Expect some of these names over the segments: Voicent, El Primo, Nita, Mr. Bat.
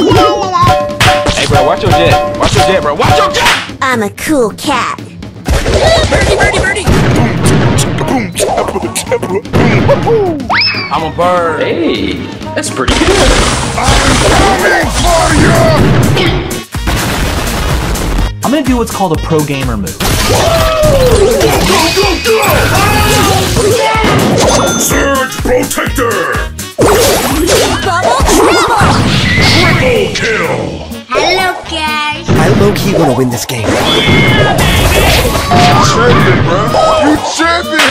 Hey, bro, watch your jet. Watch your jet, bro. Watch your jet! I'm a cool cat. Birdie, birdie, birdie! I'm a bird. Hey, that's pretty good. I'm coming for you! I'm gonna do what's called a pro gamer move. Surge protector! Double triple kill! Hello, guys! I low-key wanna win this game. Yeah, baby! You champion, bro! You champion!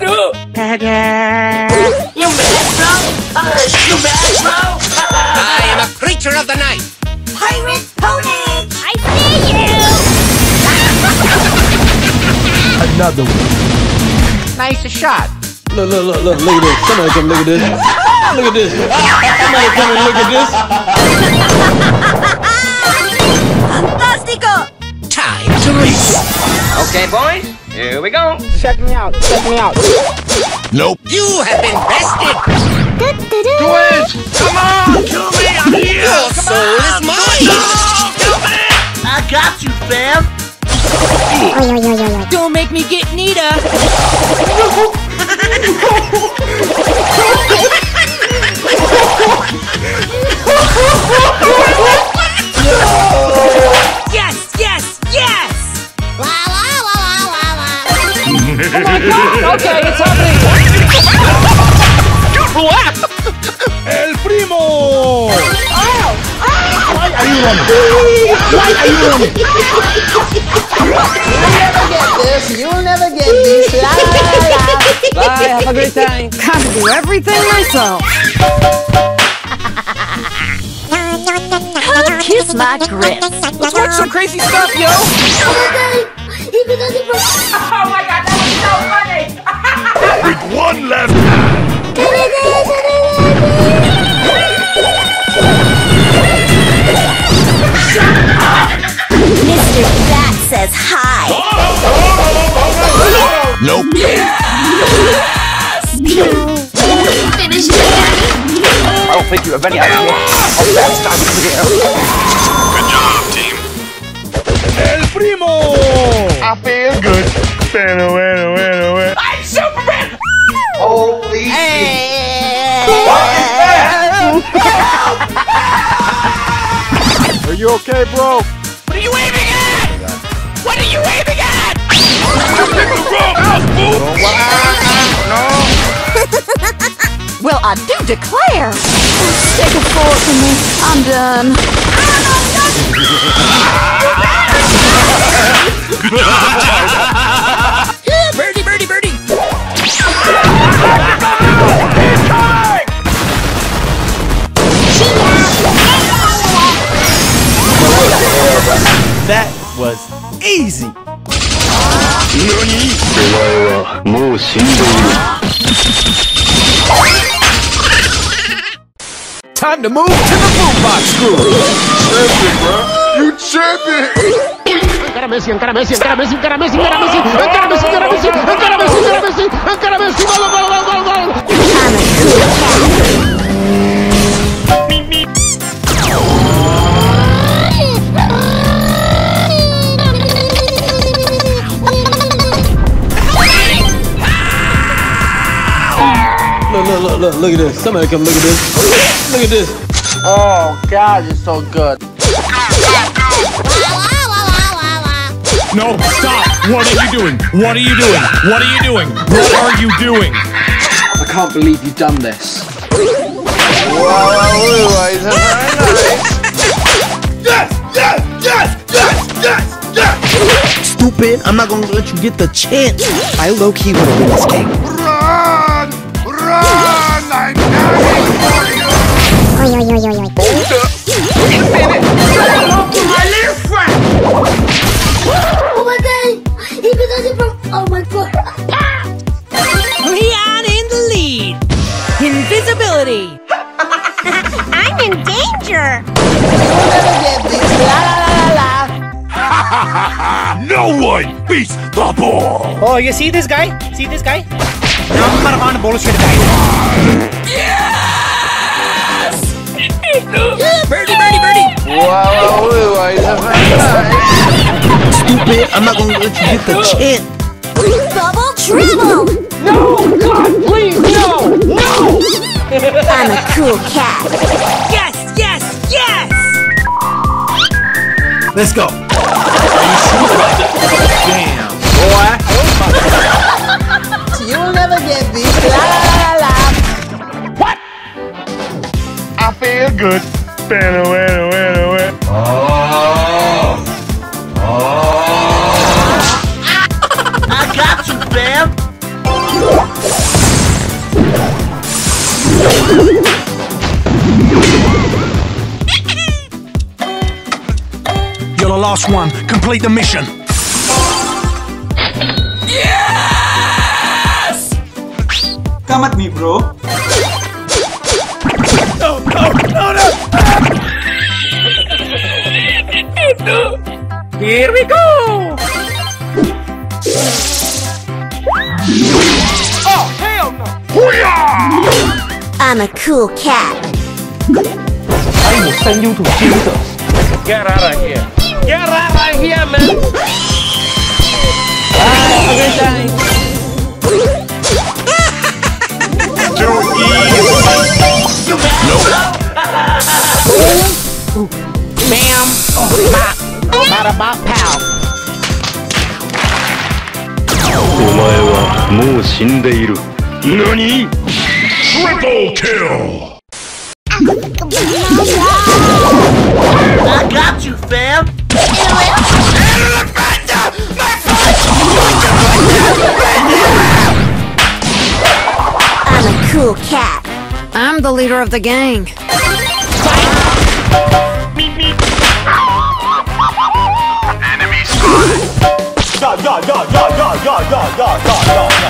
No! Ta-da! You mad, bro? You mad, bro? I am a creature of the night! Pirate pony! I see you! Another one. Nice shot. Look, look, look, look, look at this. Somebody come look at this. Look at this. Somebody come and look at this. Fantastico! Time to race. Okay, boys. Here we go. Check me out. Check me out. Nope. You have been bested. Do it! Come on! Kill me! I'm here! Your soul is mine! I got you, fam! Don't make me get Nita! Yes! Yes! Yes! La la la la la la! Oh my god! Okay, it's happening! Good lap! El Primo! Why are you running? Why are you running? You'll never get this. You'll never get this. La, la, la. Bye. Have a great time. Can't do everything myself. Come kiss my grits. Let's watch some crazy stuff, yo. Oh my god, that was so funny. With one left hand. Mr. Bat says hi. Nope. Yes! Finish it. I don't think you have any idea how fast I'm here. Good job, team. El Primo. I feel good. I'm Superman. Oh, please. Hey. What is that? Help! Are you okay, bro? What are you waving at? What are you waving at? Well, I do declare. Take a fall from me. I'm done. Birdie, birdie, birdie. That was easy. Time to move to the boombox school. Champion, bro. You champion. Look, look, look, look at this. Somebody come look at this. Look at this. Oh, God, you're so good. No, stop. What are you doing? What are you doing? What are you doing? What are you doing? I can't believe you've done this. Yes, yes, yes, yes, yes, yes. Stupid, I'm not going to let you get the chance. I low-key want to win this game. Oh my god! Leon in the lead! Invisibility! I'm in danger! You'll never get this! La la la la! No one beats the ball! Oh, you see this guy? See this guy? Now I'm gonna find a bullshit guy. Yeah! Birdie, birdie, birdie! Wow, stupid! I'm not gonna let you get the chance. Double trouble! No, God, please, no, no! I'm a cool cat. Yes, yes, yes! Let's go. Damn, boy! You'll never get this. La la. What? I feel good. Oh. Oh. I got you, Bam! You're the last one. Complete the mission. Yes! Come at me, bro. No, no, no, no! Here we go! Oh, hell no! I'm a cool cat. I will send you to Jesus. Get out of here. Get out of here, man! You're evil! Bam! Bop! Bada bop pow! Triple kill! I got you, fam! I'm a cool cat. I'm the leader of the gang. Fight!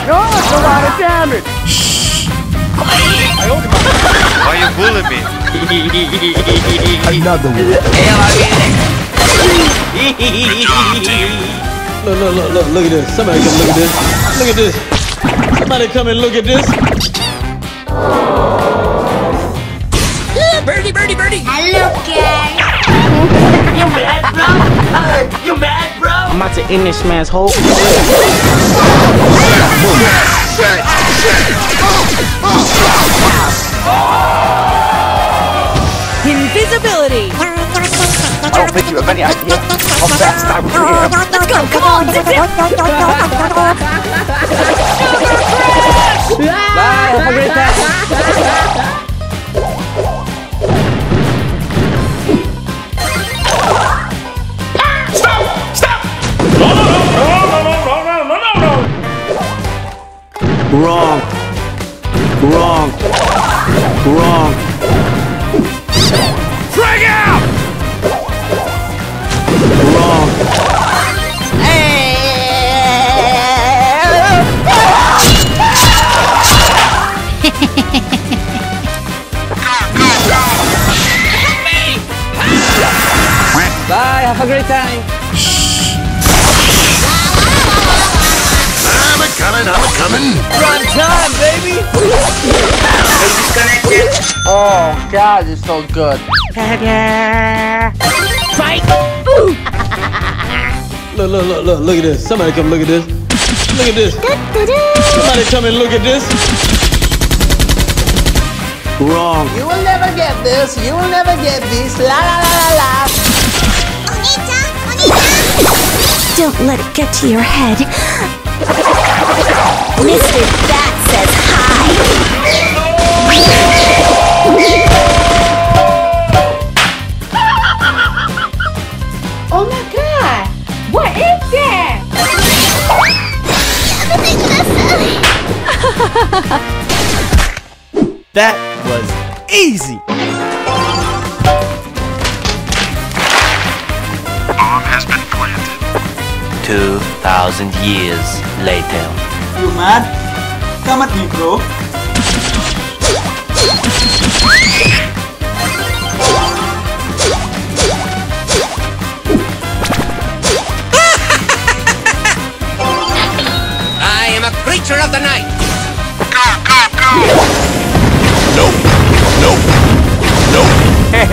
That's a lot of damage! Why are you bullying me? Another one. Look, look, look, look, look at this. Somebody come look at this. Look at this. Somebody come and look at this. Birdie, birdie, birdie! Hello, gang! You mad, bro? You mad, bro? I'm about to end this man's whole. Invisibility! I don't think you have any idea how fast I was here. Let's go, come on! Bye, have a great time! Wrong. Wrong. Wrong. Frag out! Wrong. Bye, have a great time. I'm coming! Run time, baby! Oh, God, it's so good. Fight! Look, look, look, look, look at this. Somebody come look at this. Look at this. Somebody come and look at this. Wrong. You will never get this. You will never get this. La, la, la, la, la. Don't let it get to your head. Mr. Bat says hi! Oh my God! What is that? That was easy! Bomb has been planted. 2,000 years later. You mad? Come at me, bro. I am a creature of the night. Go, go, go! Nope. Nope. Nope. Finish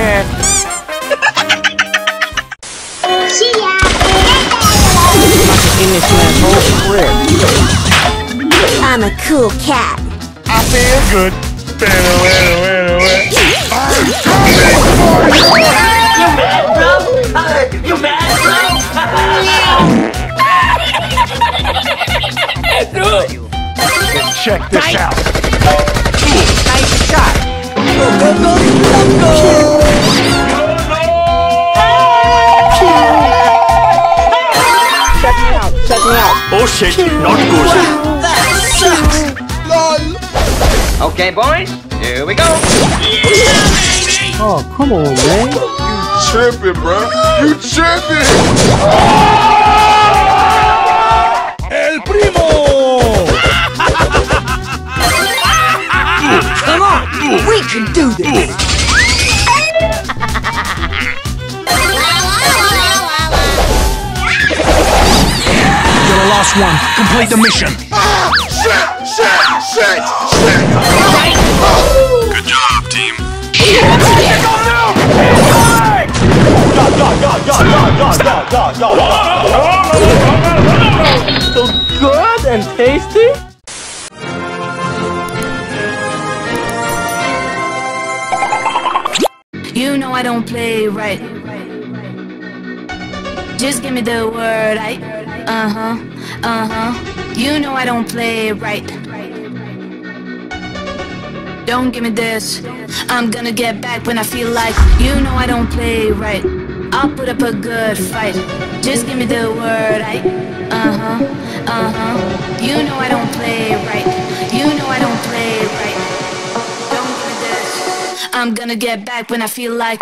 my whole script. I'm a cool cat. I feel good. You mad, bro? Check this out. Nice shot. Go. Oh shit, not good. Wow, that sucks. Lol. Okay, boys, here we go. Yeah, oh, come on, man. You tripping, bro. You tripping. El Primo. Come on, we can do this. Last one, complete the mission. Shit. Good job, team. So good and tasty. You know I don't play right. Just give me the word, You know I don't play right. Don't give me this. I'm gonna get back when I feel like. You know I don't play right. I'll put up a good fight. Just give me the word. You know I don't play right. You know I don't play right. Don't give me this. I'm gonna get back when I feel like.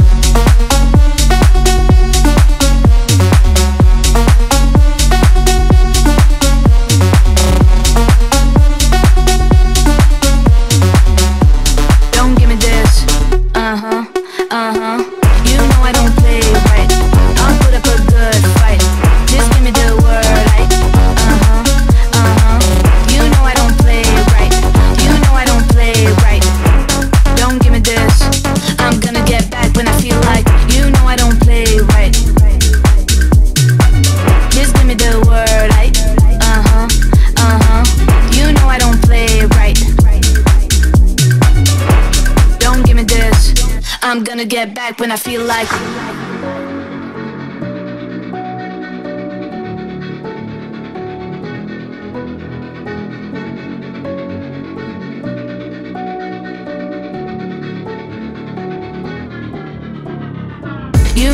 Get back when I feel like. You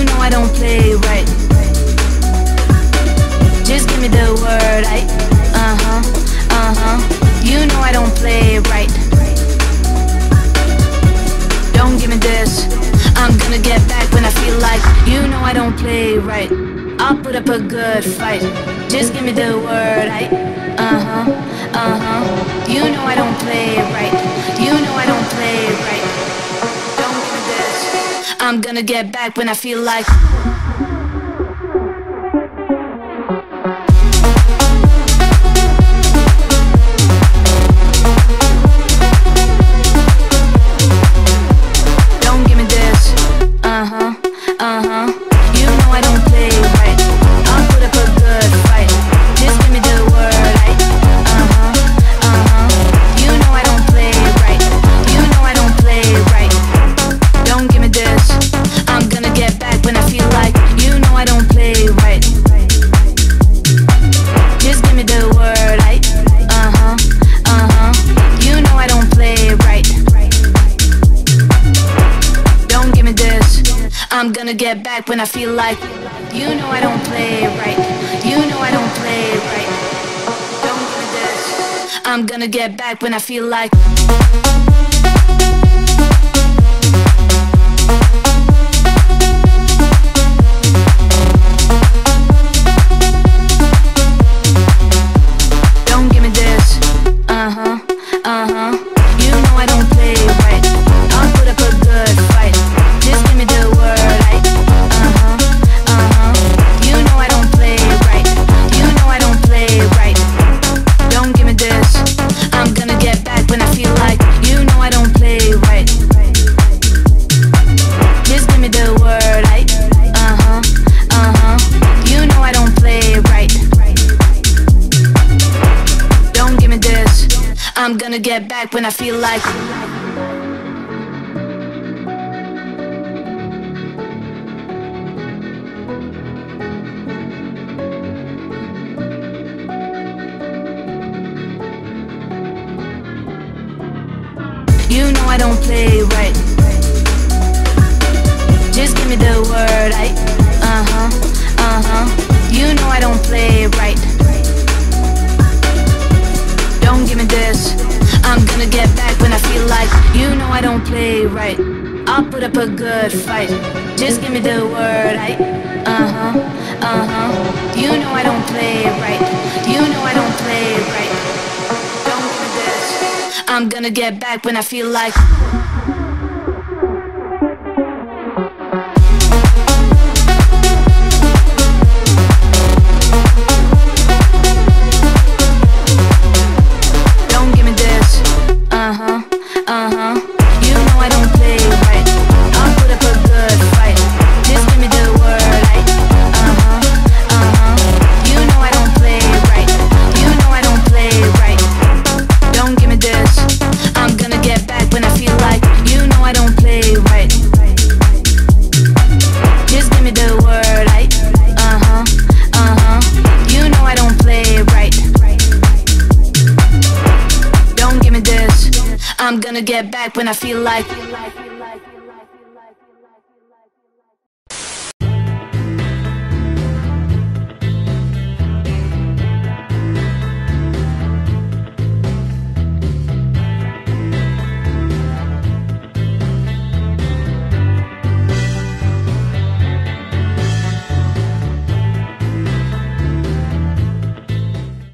know I don't play right. Just give me the word. You know I don't play right. Don't give me this. I'm gonna get back when I feel like. You know I don't play right. I'll put up a good fight. Just give me the word. You know I don't play right. You know I don't play right. Don't give me this. I'm gonna get back when I feel like. I'm gonna get back when I feel like. You know I don't play right. You know I don't play right. Don't do this. I'm gonna get back when I feel like. Don't give me this. You know I don't play right. I'll put up a good fight. Just give me the word. When I feel like you. I'm gonna get back when I feel like. You know I don't play right. Just give me the word, I. You know I don't play right. Don't give me this. I'm gonna get back when I feel like. You know I don't play right. I'll put up a good fight. Just give me the word, I. You know I don't play right. You know I don't play right. Don't give me this. I'm gonna get back when I feel like. I'm gonna get back when I feel like.